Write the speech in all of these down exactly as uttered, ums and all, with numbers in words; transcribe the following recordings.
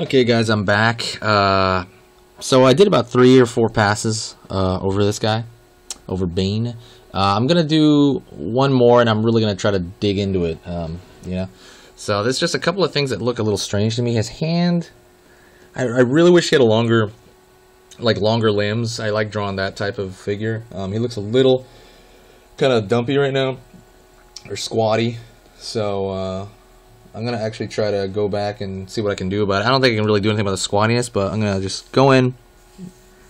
Okay guys, I'm back. Uh, so I did about three or four passes uh, over this guy, over Bane. Uh, I'm going to do one more and I'm really going to try to dig into it. Um, you know? So there's just a couple of things that look a little strange to me. His hand, I, I really wish he had a longer, like longer limbs. I like drawing that type of figure. Um, he looks a little kind of dumpy right now, or squatty. So uh, I'm going to actually try to go back and see what I can do about it. I don't think I can really do anything about the squattiness, but I'm going to just go in,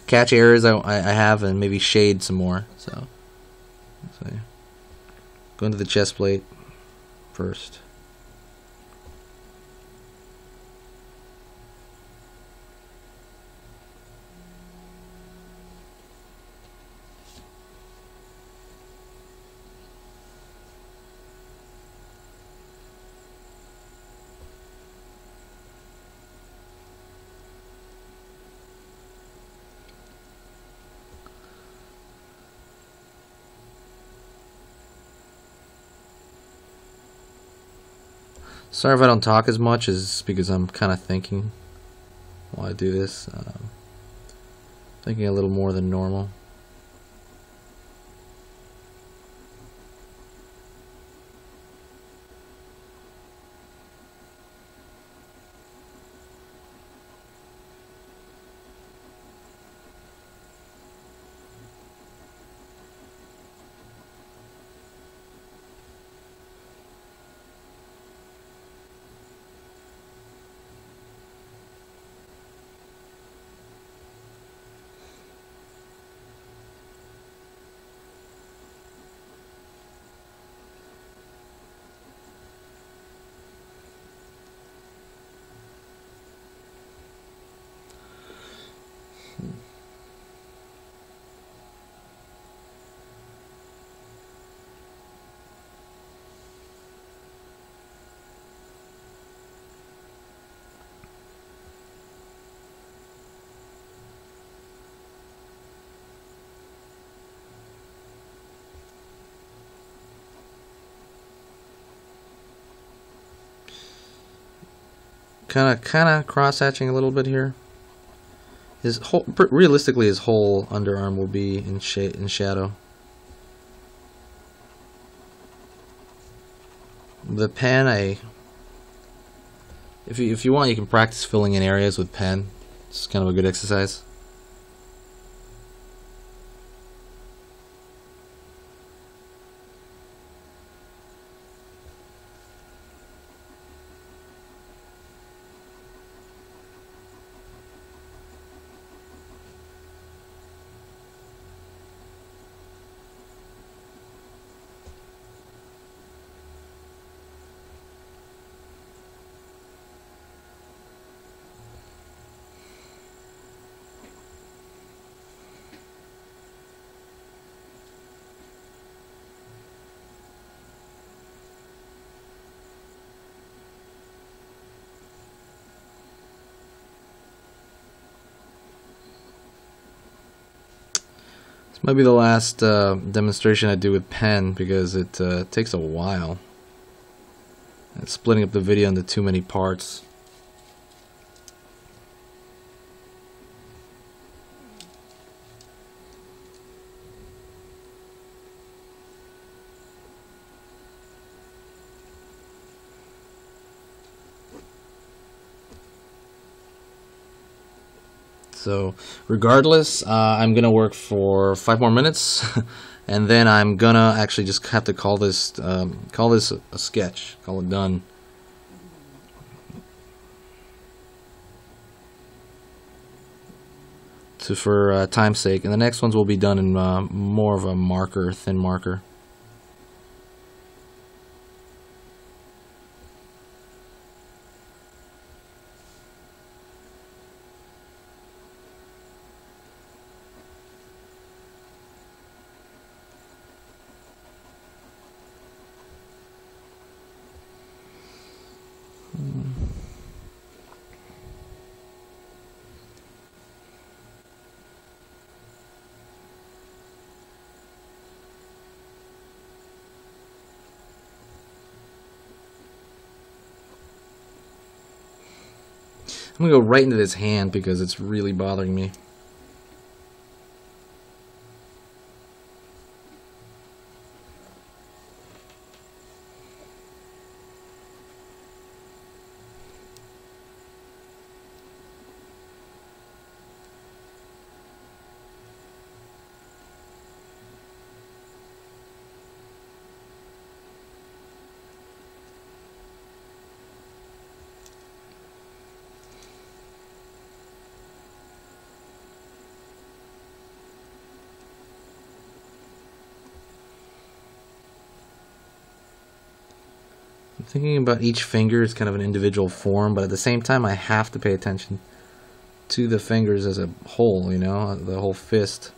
catch errors I, I have, and maybe shade some more. So, so yeah. Go into the chest plate first. Sorry if I don't talk as much, is because I'm kind of thinking while I do this. Um, thinking a little more than normal. Kind of, kind of cross-hatching a little bit here. His whole, realistically, his whole underarm will be in sh in shadow. The pen, I, if you if you want, you can practice filling in areas with pen. It's kind of a good exercise. Might be the last uh, demonstration I do with pen, because it uh, takes a while. It's splitting up the video into too many parts. So regardless, uh, I'm going to work for five more minutes, and then I'm going to actually just have to call this, um, call this a, a sketch, call it done. So for uh, time's sake, and the next ones will be done in uh, more of a marker, thin marker. I'm gonna go right into this hand because it's really bothering me. Thinking about each finger is kind of an individual form, but at the same time I have to pay attention to the fingers as a whole, you know, the whole fist.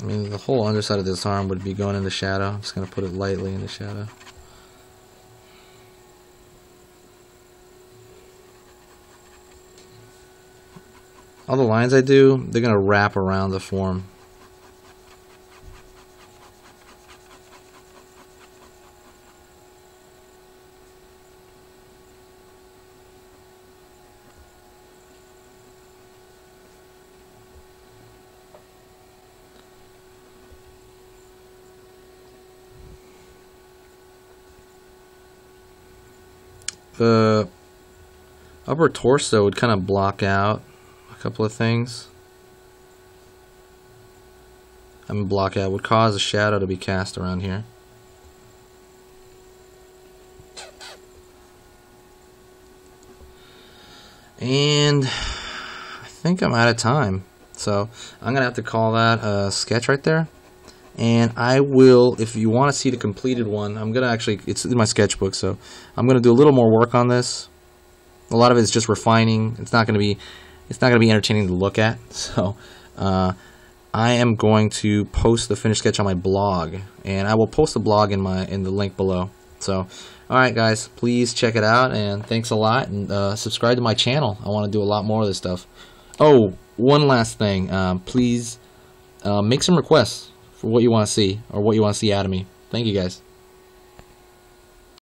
I mean, the whole underside of this arm would be going in the shadow. I'm just going to put it lightly in the shadow. All the lines I do, they're going to wrap around the form. The upper torso would kind of block out a couple of things. I mean, block out would cause a shadow to be cast around here. And I think I'm out of time. So I'm going to have to call that a sketch right there. And I will, if you want to see the completed one, I'm going to actually, it's in my sketchbook, so I'm going to do a little more work on this. A lot of it is just refining. It's not going to be, it's not going to be entertaining to look at. So uh, I am going to post the finished sketch on my blog, and I will post the blog in my in the link below. So all right, guys, please check it out, and thanks a lot, and uh, subscribe to my channel. I want to do a lot more of this stuff. Oh, one last thing, um, please uh, make some requests. What you want to see, or what you want to see out of me. Thank you, guys.